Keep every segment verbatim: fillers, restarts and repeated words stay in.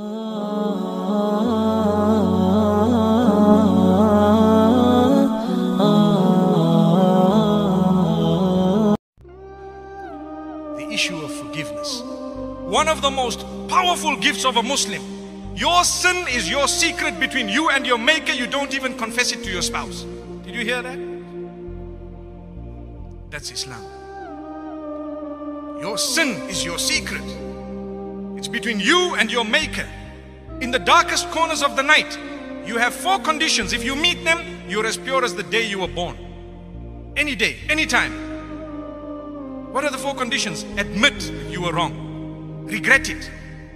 The issue of forgiveness. One of the most powerful gifts of a Muslim. Your sin is your secret between you and your maker. You don't even confess it to your spouse. Did you hear that? That's Islam. Your sin is your secret. It's between you and your maker. In the darkest corners of the night, you have four conditions. If you meet them, you're as pure as the day you were born. Any day, any time. What are the four conditions? Admit that you were wrong. Regret it.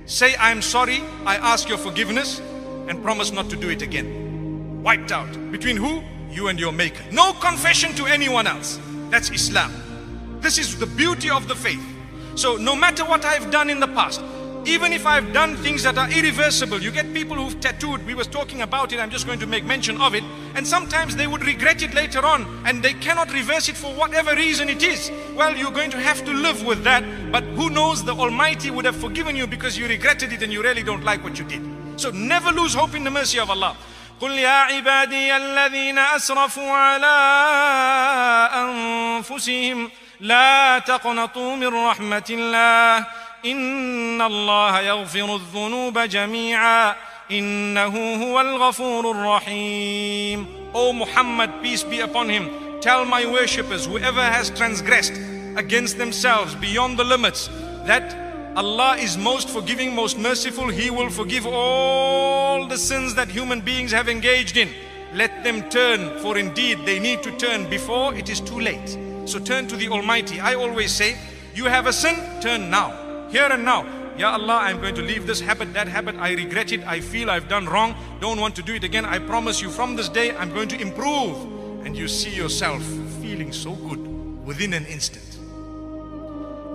Say, I'm sorry, I ask your forgiveness, and promise not to do it again. Wiped out. Between who? You and your maker. No confession to anyone else. That's Islam. This is the beauty of the faith. So no matter what I've done in the past, even if I've done things that are irreversible, you get people who've tattooed, we were talking about it, I'm just going to make mention of it, and sometimes they would regret it later on and they cannot reverse it for whatever reason it is. Well, you're going to have to live with that, but who knows, the Almighty would have forgiven you because you regretted it and you really don't like what you did. So never lose hope in the mercy of Allah. قل يا عبادي الذين أسرفوا على أنفسهم لا تقنطوا من رحمة الله إن الله يغفر الذنوب جميعا إنه هو الغفور الرحيم. O Muhammad, peace be upon him, tell my worshippers, whoever has transgressed against themselves beyond the limits, that Allah is most forgiving, most merciful. He will forgive all the sins that human beings have engaged in. Let them turn, for indeed they need to turn before it is too late. So turn to the Almighty. I always say, you have a sin, turn now, here and now. Ya Allah, I'm going to leave this habit, that habit, I regret it, I feel I've done wrong, don't want to do it again. I promise you, from this day I'm going to improve. And you see yourself feeling so good within an instant.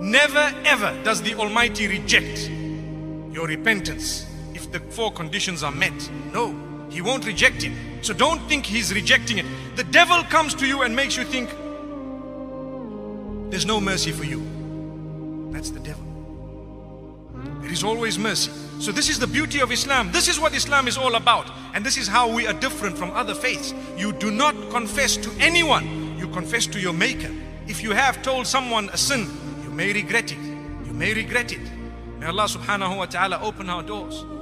Never ever does the Almighty reject your repentance if the four conditions are met. No, He won't reject it. So don't think He's rejecting it. The devil comes to you and makes you think there's no mercy for you. That's the devil. There is always mercy. So this is the beauty of Islam. This is what Islam is all about. And this is how we are different from other faiths. You do not confess to anyone. You confess to your maker. If you have told someone a sin, you may regret it. You may regret it. May Allah subhanahu wa ta'ala open our doors.